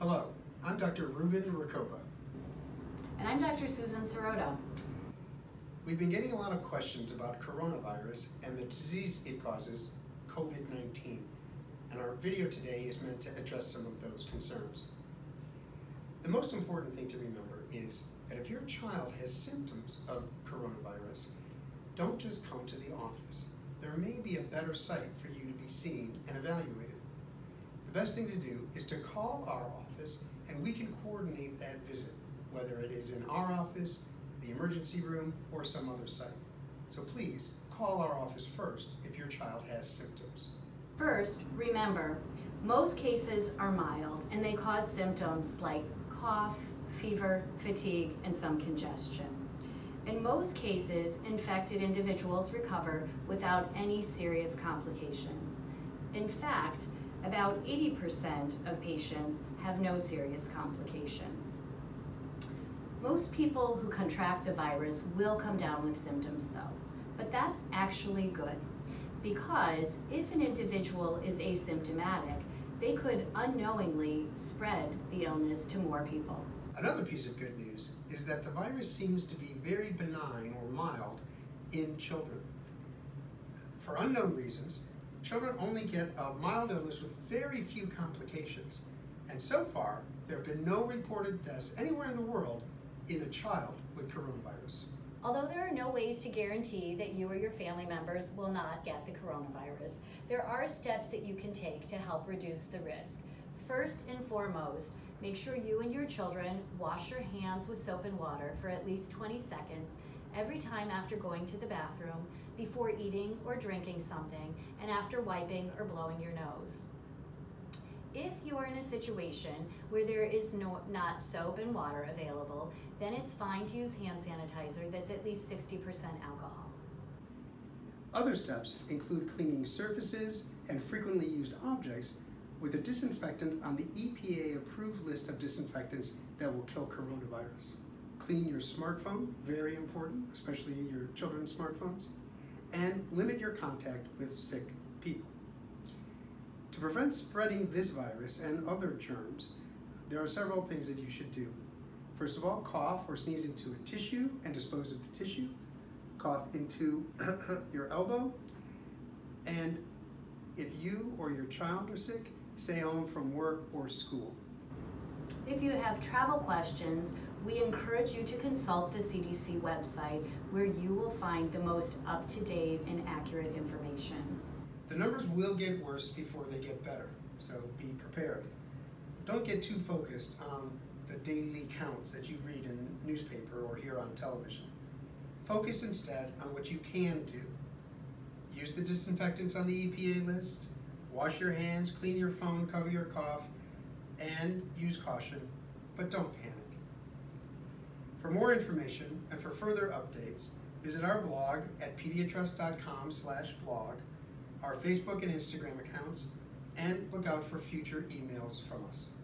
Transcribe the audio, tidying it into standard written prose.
Hello, I'm Dr. Ruben Rucoba. And I'm Dr. Susan Sirota. We've been getting a lot of questions about coronavirus and the disease it causes, COVID-19. And our video today is meant to address some of those concerns. The most important thing to remember is that if your child has symptoms of coronavirus, don't just come to the office. There may be a better site for you to be seen and evaluated. The best thing to do is to call our office and we can coordinate that visit, whether it is in our office, the emergency room, or some other site. So please call our office first if your child has symptoms. First, remember, most cases are mild and they cause symptoms like cough, fever, fatigue, and some congestion. In most cases, infected individuals recover without any serious complications. In fact, about 80% of patients have no serious complications. Most people who contract the virus will come down with symptoms though, but that's actually good because if an individual is asymptomatic, they could unknowingly spread the illness to more people. Another piece of good news is that the virus seems to be very benign or mild in children. For unknown reasons, children only get a mild illness with very few complications, and so far there have been no reported deaths anywhere in the world in a child with coronavirus. Although there are no ways to guarantee that you or your family members will not get the coronavirus, there are steps that you can take to help reduce the risk. First and foremost, make sure you and your children wash your hands with soap and water for at least 20 seconds every time after going to the bathroom, before eating or drinking something, and after wiping or blowing your nose. If you are in a situation where there is not soap and water available, then it's fine to use hand sanitizer that's at least 60% alcohol. Other steps include cleaning surfaces and frequently used objects with a disinfectant on the EPA approved list of disinfectants that will kill coronavirus. Clean your smartphone, very important, especially your children's smartphones, and limit your contact with sick people. To prevent spreading this virus and other germs, there are several things that you should do. First of all, cough or sneeze into a tissue and dispose of the tissue. Cough into your elbow. And if you or your child are sick, stay home from work or school. If you have travel questions, we encourage you to consult the CDC website where you will find the most up-to-date and accurate information. The numbers will get worse before they get better, so be prepared. Don't get too focused on the daily counts that you read in the newspaper or hear on television. Focus instead on what you can do. Use the disinfectants on the EPA list, wash your hands, clean your phone, cover your cough, and use caution, but don't panic. For more information and for further updates, visit our blog at pediatrust.com/blog, our Facebook and Instagram accounts, and look out for future emails from us.